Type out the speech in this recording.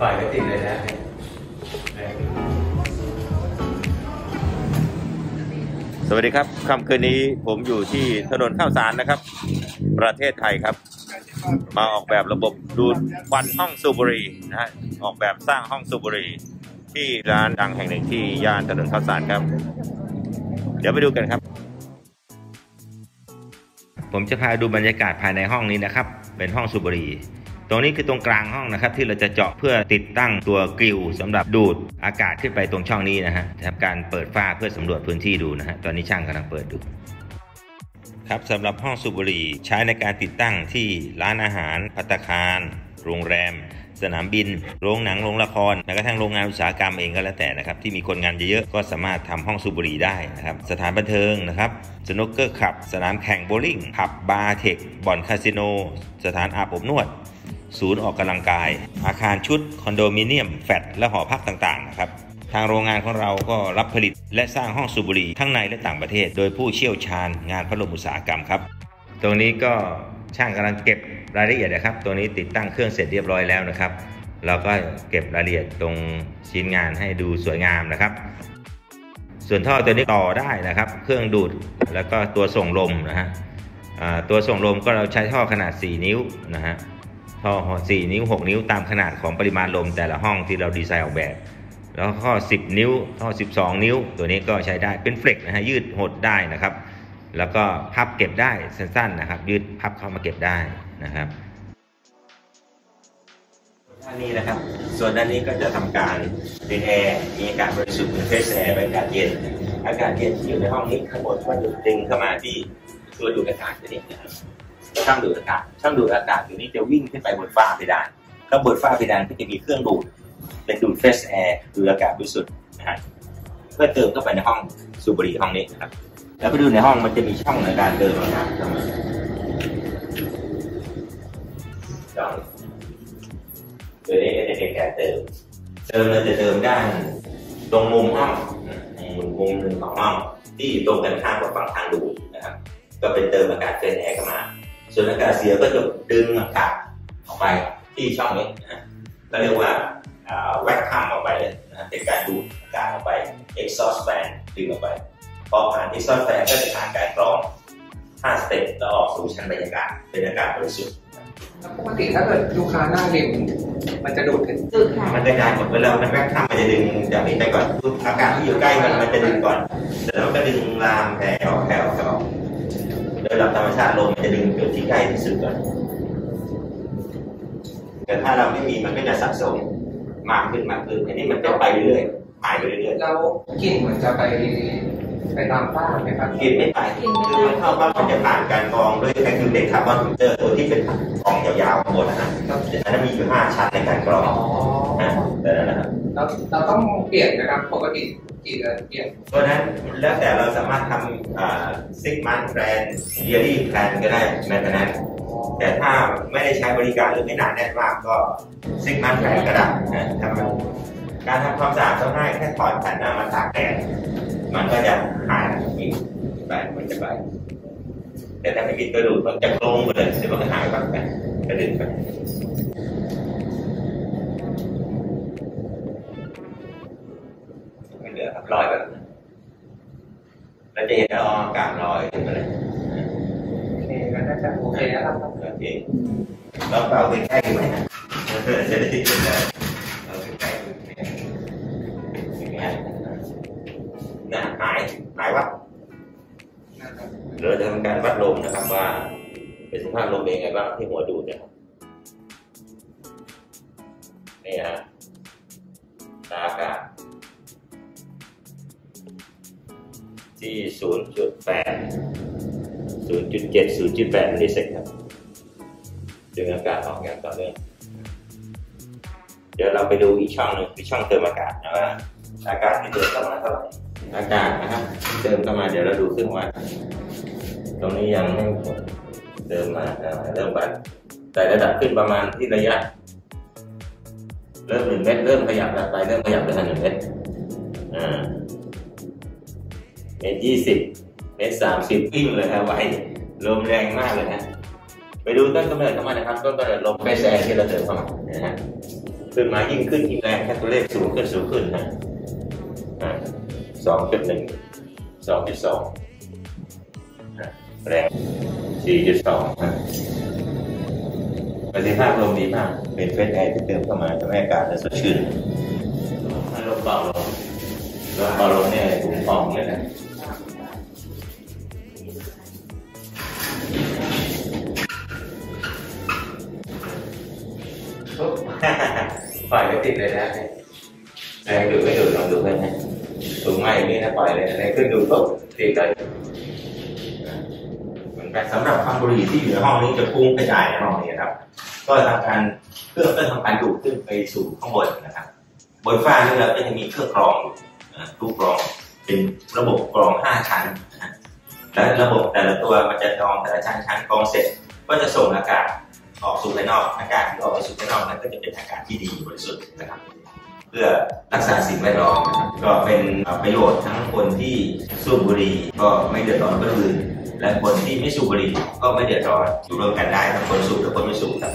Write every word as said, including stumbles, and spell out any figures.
ฝ่ายก็ติดเลยนะสวัสดีครับค่ำคืนนี้ผมอยู่ที่ถนนข้าวสารนะครับประเทศไทยครับมาออกแบบระบบดูดควันห้องสูบบุหรี่นะฮะออกแบบสร้างห้องสูบบุหรี่ที่ร้านดังแห่งหนึ่งที่ย่านถนนข้าวสารครับเดี๋ยวไปดูกันครับผมจะพาดูบรรยากาศภายในห้องนี้นะครับเป็นห้องสูบบุหรี่ตรงนี้คือตรงกลางห้องนะครับที่เราจะเจาะเพื่อติดตั้งตัวกริลสำหรับดูดอากาศขึ้นไปตรงช่องนี้นะฮะทำการเปิดฝ้าเพื่อสำรวจพื้นที่ดูนะฮะตอนนี้ช่างกำลังเปิดดูครับสำหรับห้องสูบบุหรี่ใช้ในการติดตั้งที่ร้านอาหารภัตตาคารโรงแรมสนามบินโรงหนังโรงละครแม้กระทั่งโรงงานอุตสาหกรรมเองก็แล้วแต่นะครับที่มีคนงานเยอะๆก็สามารถทำห้องสูบบุหรี่ได้นะครับสถานบันเทิงนะครับสนุกเกอร์คลับสนามแข่งโบลิ่งผับบาร์เทคบ่อนคาสิโนสถานอาบอบนวดศูนย์ออกกำลังกายอาคารชุดคอนโดมิเนียมแฟลตและหอพักต่างๆนะครับทางโรงงานของเราก็รับผลิตและสร้างห้องสูบบุหรี่ทั้งในและต่างประเทศโดยผู้เชี่ยวชาญงานพัดลมอุตสาหกรรมครับตรงนี้ก็ช่างกำลังเก็บรายละเอียดนะครับตัวนี้ติดตั้งเครื่องเสร็จเรียบร้อยแล้วนะครับเราก็เก็บรายละเอียดตรงชิ้นงานให้ดูสวยงามนะครับส่วนท่อตัวนี้ต่อได้นะครับเครื่องดูดแล้วก็ตัวส่งลมนะฮะตัวส่งลมก็เราใช้ท่อขนาดสี่นิ้วนะฮะท่อสี่นิ้วหกนิ้วตามขนาดของปริมาณลมแต่ละห้องที่เราดีไซน์ออกแบบแล้วข้อสิบนิ้วท่อสิบสองนิ้วตัวนี้ก็ใช้ได้เป็นเฟล็กนะฮะยืดหดได้นะครับแล้วก็พับเก็บได้สั้นๆนะครับยืดพับเข้ามาเก็บได้นะครับด้านนี้นะครับส่วนด้านนี้ก็จะทำการเป็นแอร์มีอากาศบริสุทธิ์เป็นเฟรชแอร์เป็นอากาศเย็นอากาศเย็นที่อยู่ในห้องนี้ข้างบนก็ดูดดึงเข้ามาที่ตัวดูดอากาศตัวนี้นะครับช่างดูดอากาศช่างดูดอากาศตัวนี้จะวิ่งขึ้นไปบนฝ้าเพดานก็บนฝ้าเพดานก็จะมีเครื่องดูดเป็นดูดเฟรชแอร์ดูดอากาศบริสุทธิ์นะฮะเพื่อเติมเข้าไปในห้องสูบบุหรี่ห้องนี้นะครับแล้วไปดูในห้องมันจะมีช่องในการเดินออกมาช่องตัวนี้จะเป็นการเติมเติมเราจะเติมด้านตรงมุมห้องมุมหนึ่งของห้องที่ตรงกันข้ามกับฝั่งทางดูดนะครับก็เป็นเติมอากาศเฟรชแอร์เข้ามาส่วนอากาศเสียก็จะดึงอากาศออกไปที่ช่องนี้นะก็เรียกว่าแวกข้ามออกไปเลยนะเป็นการดูดอากาศออกไป exhaust fan ดึงออกไปพอผ่าน exhaust fan ก็จะผ่านการกรองห้าสเต็ปแล้วออกสู่ชั้นบรรยากาศเป็นอากาศบริสุทธิ์ปกติถ้าเกิดลูกค้าหน้าริมมันจะดูดขึ้นมันจะได้หมดเวลามันแวกข้ามมันจะดึงจากนี้ไปก่อนอากาศที่อยู่ใกล้มันมันจะดึงก่อนเสร็จแล้วก็ดึงลามแผ่ออกแผ่ออกแผ่ออกโดยหลักธรรมชาติลมมันจะดึงจุดที่ใกล้ที่สุดก่อนแต่ถ้าเราไม่มีมันก็จะสะสมมากขึ้นมากขึ้นอันนี้มันก็ไปเรื่อยๆหายไปเรื่อยๆแล้วกลิ่นมันจะไปไปตามฝ้าไหมครับกลิ่นไม่ไปคือมันเข้าว่ามันจะผ่านการกรองด้วยแคลคูลเลตคาร์บอนฟิลเตอร์ตัวที่เป็นกรองยาวๆหมดนะครับอันนั้นมีอยู่ห้าชั้นในการกรองนะแต่นั้นนะครับเราเราต้องเปลี่ยนนะครับปกติกี่เดือนเปลี่ยนเพราะนั้นแล้วแต่เราสามารถทำซิกมันแพลนเยียรี่แพลนก็ได้ในขณะนั้นแต่ถ้าไม่ได้ใช้บริการหรือไม่หนาแน่นมากก็ซิกมันแผลกระดาษนะครับการทำความสะอาดก็ง่ายแค่ถอดแผ่นหน้ามาตากแดดมันก็จะหายอีกไปมันจะไปแต่ถ้าไม่มีตัวดูดมันจะลงไปเลยหรือมันหายไปกระดึ๊บไปไม่เหลือครับลอยไปเราจะเห็นอากาศลอยขึ้นไปเลยโอเคนะครับโอเคเราเป่าไปใกล้ดูนะจะได้ติดกันนะเราไปใกล้ดูนะนะหายหายวัดเราจะทำการวัดลมนะครับว่าเป็นสภาพลมเป็นไงบ้างที่หัวดูดนะครับนี่ฮะตาอากาศที่ศูนย์จุดแปดศูนย์จุดเจ็ด ศูนย์จุดแปด มิลลิเซกครับดึงอากาศออกอย่างต่อเนื่องเดี๋ยวเราไปดูอีกช่องหนึ่งคือช่องเติมอากาศนะว่าอากาศที่เติมเข้ามาเท่าไหร่อากาศนะครับที่เติมเข้ามาเดี๋ยวเราดูซึ่งว่าตรงนี้ยังไม่หมดเติมมาเริ่มบัดแต่ระดับขึ้นประมาณที่ระยะเริ่มหนึ่งเมตรเริ่มขยับแล้วไปเริ่มขยับไปทางหนึ่งเมตรอ่าเมตรยี่สิบเมตรสามสิบวิ่งเลยครับไว้ลมแรงมากเลยนะไปดูต้นกำเนิดเข้ามานะครับต้นกำเนิดลมเฟรชแอร์ที่เราเติมเข้ามานะฮะ ขึ้นมายิ่งขึ้นยิ่งแรงแค่ตัวเลขสูงขึ้นสูงขึ้นนะสองจุดหนึ่งสองจุดสองแรงสี่จุดสองประสิทธิภาพลมดีมากเป็นเฟสไอที่เติมเข้ามาทำให้อากาศสดชื่นลมเบาลมลมเบาลมเนี่ยถุงฟองเลยนะปล่อยไม่ติดเลยนะแรงดูไม่ดูลองดูกันนะถุงไม้นี่นะปล่อยเลยแรงขึ้นดูตกติดเลยเหมือนกันสำหรับความบุหรี่ที่อยู่ในห้องนี้จะพุ่งกระจายในห้องนี้ครับก็ทำการเครื่องก็ทำการดูดขึ้นไปสู่ข้างบนนะครับบนฟ้านี่เราก็จะมีเครื่องกรองตู้กรองเป็นระบบกรองห้าชั้นนะและระบบแต่ละตัวมันจะกรองแต่ละชั้นชั้นกรองเสร็จก็จะส่งอากาศออกสู่ภายนอกอากาศที่ออกไปสู่ภายนอกนั้นก็จะเป็นอากาศที่ดีบริสุทธิ์นะครับเพื่อรักษาสิ่งแวดล้อมก็เป็นประโยชน์ทั้งคนที่สูบบุหรี่ก็ไม่เดือดร้อนคนอื่นและคนที่ไม่สูบบุหรี่ก็ไม่เดือดร้อนอยู่ร่วมกันได้ทั้งคนสูบและคนไม่สูบครับ